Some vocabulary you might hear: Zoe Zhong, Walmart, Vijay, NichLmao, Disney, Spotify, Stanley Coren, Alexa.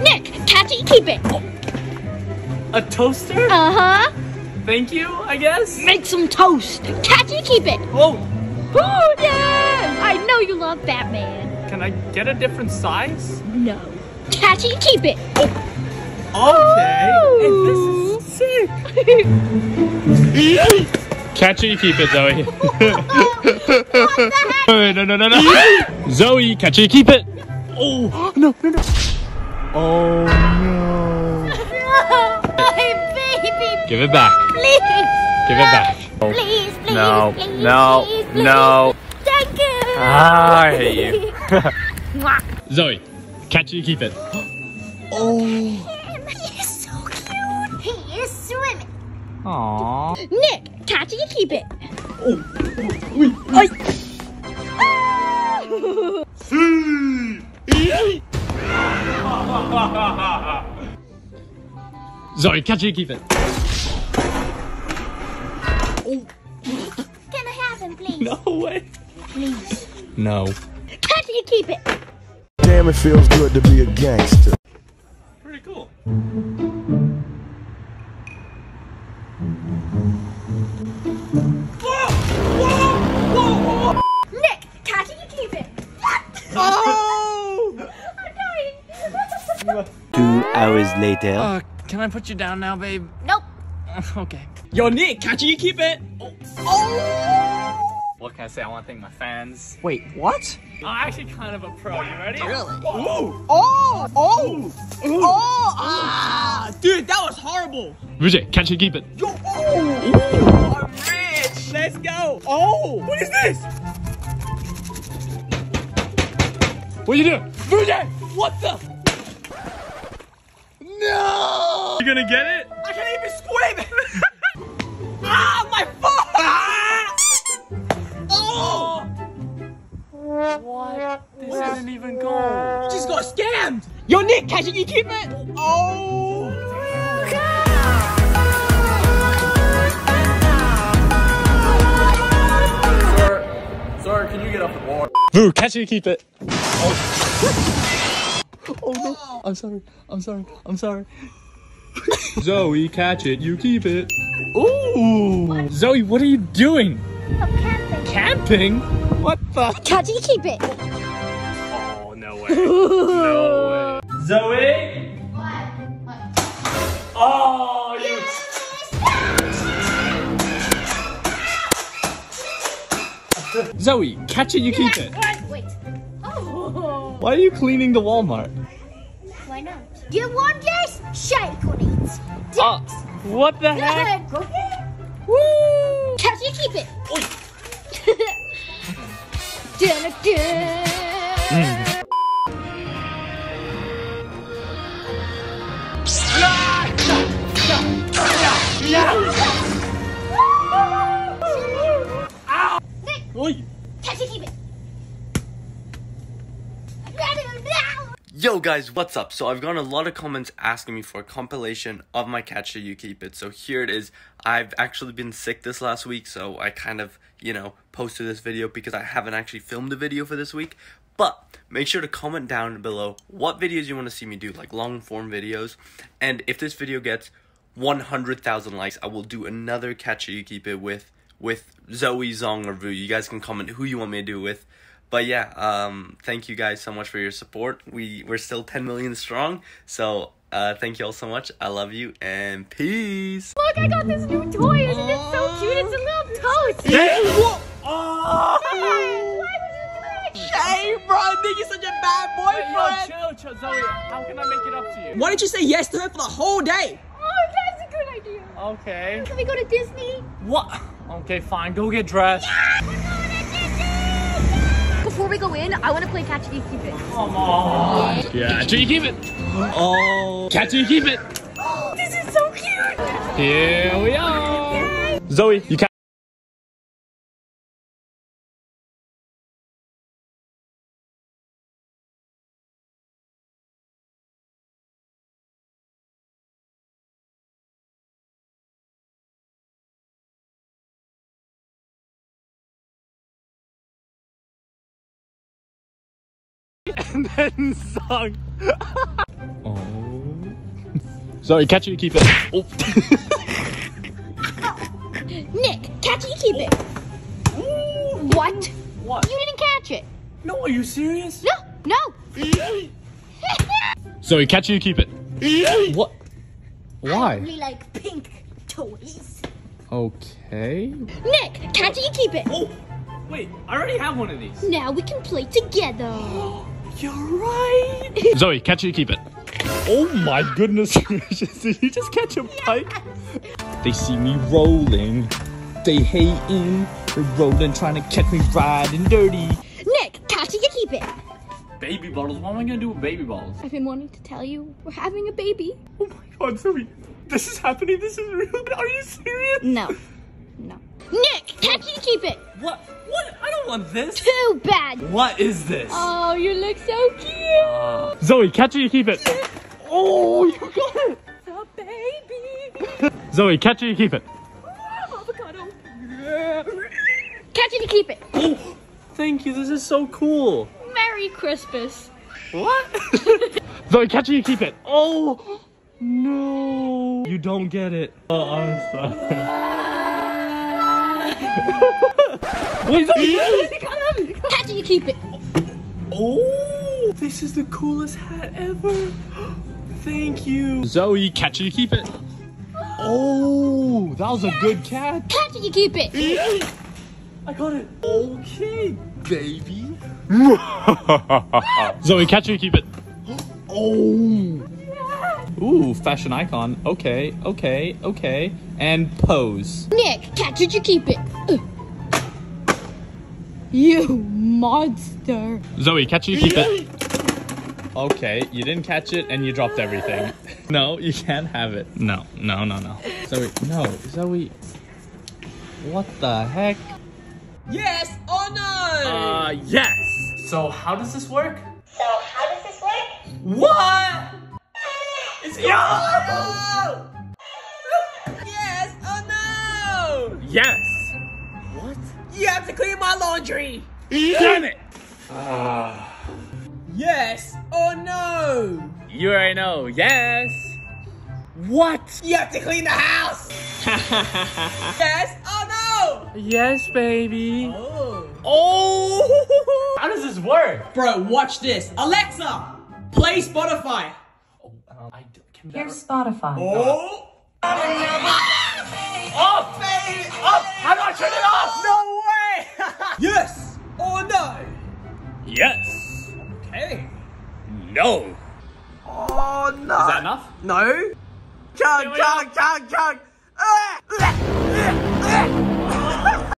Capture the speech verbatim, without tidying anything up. Nick, catch it, keep it. Oh. A toaster? Uh-huh. Thank you, I guess. Make some toast. Catch it, keep it. Oh. Oh, yeah. I know you love Batman. Can I get a different size? No. Catch it, keep it. Oh. Okay. Ooh. This is sick. Catch it, keep it, Zoe. What the heck? No, no, no, no. Zoe, catch it, keep it. Oh, no, no, no. Oh, no. No, my baby. Give it back. Please. Give it back. Please, please. No, please, no, please, please. No. Thank you. Ah, I hate you. Zoe, catch it, keep it. Oh. Aww. Nick, catch it and keep it. Oh, oh, oh. Zoe, catch it and keep it. Oh. Can I have him, please? No way. Please. No. Catch it and keep it. Damn, it feels good to be a gangster. Pretty cool. Hours later. Uh, can I put you down now, babe? Nope. Okay. Yo, Nick, catch it, you keep it. Oh. Oh. What can I say? I want to thank my fans. Wait, what? I'm actually kind of a pro. You ready? Really? Oh. Oh. Oh. Oh. Oh. Ah. Dude, that was horrible. Vijay, catch it, keep it. Yo. Oh. I'm rich. Let's go. Oh. What is this? What are you doing? Vijay, what the? No! You gonna get it? I can't even squib! Ah, my foot! Ah! Oh! What? This what? Didn't even go. You just got scammed! Yo, Nick, catch it, you keep it! Oh! Sir, sir, can you get off the board? Boo, catch it, you keep it! Oh. Oh no, I'm sorry, I'm sorry, I'm sorry. Zoe, catch it, you keep it. Ooh! What? Zoe, what are you doing? I'm camping. Camping? What the? Catch it, keep it. Oh, no way. No way. Zoe? What? What? Oh, you... Yes! Zoe, catch it, you keep it. What? Wait. Oh. Why are you cleaning the Walmart? Why not? Do you want this? Shake on it. Dicks. Uh, what the heck? Go ahead. Woo! Catch it, keep it. Oh. Dun, dun. Mm. Ow. Nick, catch it, keep it. Yo guys, what's up? So I've gotten a lot of comments asking me for a compilation of my Catch It You Keep It. So here it is. I've actually been sick this last week, so I kind of, you know, posted this video because I haven't actually filmed a video for this week. But make sure to comment down below what videos you want to see me do, like long form videos. And if this video gets one hundred thousand likes, I will do another Catch It You Keep It with with Zoe Zhong review. You guys can comment who you want me to do with. But yeah, um, thank you guys so much for your support. We, we're still ten million strong, so uh, thank you all so much. I love you, and peace! Look, I got this new toy. Isn't it so cute? It's a little toast! Yeah. Whoa. Oh. Man, why would you do it? Shame, bro! Nick, you're such a bad boyfriend! Yo, yo, chill, chill, Zoe. How can I make it up to you? Why didn't you say yes to her for the whole day? Oh, that's a good idea. Okay. Can we go to Disney? What? Okay, fine. Go get dressed. Yeah. Before we go in, I want to play Catch It, Keep It. Come on. Yeah, Catch It, Keep It. Oh. Catch It, Keep It. Oh, this is so cute. Here we are. Yay. Zoe, you catch. And then sung. Oh. Zoe, catch it and keep it. Oh. Nick, catch it and keep it. Oh. What? What? You didn't catch it. No, are you serious? No, no. Zoe, catch it and keep it. What? Why? I really like pink toys. Okay. Nick, catch it and keep it. Oh, wait, I already have one of these. Now we can play together. You're right. Zoe, catch it and keep it. Oh my goodness gracious, did you just catch a pike? Yes. They see me rolling, they hating, they're rolling, trying to catch me riding dirty. Nick, catch it and keep it. Baby bottles, what am I gonna do with baby bottles? I've been wanting to tell you, we're having a baby. Oh my god, Zoe, this is happening, this is real, are you serious? No, no. Nick, catch it and keep it. What? What? I don't want this. Too bad. What is this? Oh, you look so cute. Uh, Zoe, catch it and keep it. Oh, you got it. The baby. Zoe, catch it and keep it. Oh, avocado. Catch it and keep it. Oh, thank you. This is so cool. Merry Christmas. What? Zoe, catch it and keep it. Oh, no. You don't get it. Oh, I'm sorry. Wait, Zoe, catch it, you keep it. Oh, this is the coolest hat ever. Thank you. Zoe, catch it, you keep it. Oh, that was yes. a good catch. Catch it, you keep it. I got it. Okay, baby. Zoe, catch it, you keep it. Oh. Yes. Ooh, fashion icon. Okay, okay, okay. And pose. Nick, catch it, you keep it. Uh. You monster. Zoe, catch it, you keep it. Okay, you didn't catch it and you dropped everything. No, you can't have it. No, no, no, no. Zoe, no, Zoe. What the heck? Yes or no? Uh, yes. So how does this work? So how does this work? What? It's your no! Yes or no? Yes. You have to clean my laundry! Damn it! Uh, yes or no? You already know, yes! What? You have to clean the house! Yes or no? Yes, baby! Oh. Oh! How does this work? Bro, watch this! Alexa! Play Spotify! Oh, um, I can Here's Spotify. Oh! Off! Baby! Off! How do I turn it off? No! Yes or no? Yes. Okay. No. Oh no. Is that enough? No. Chug, chug, chug, chug.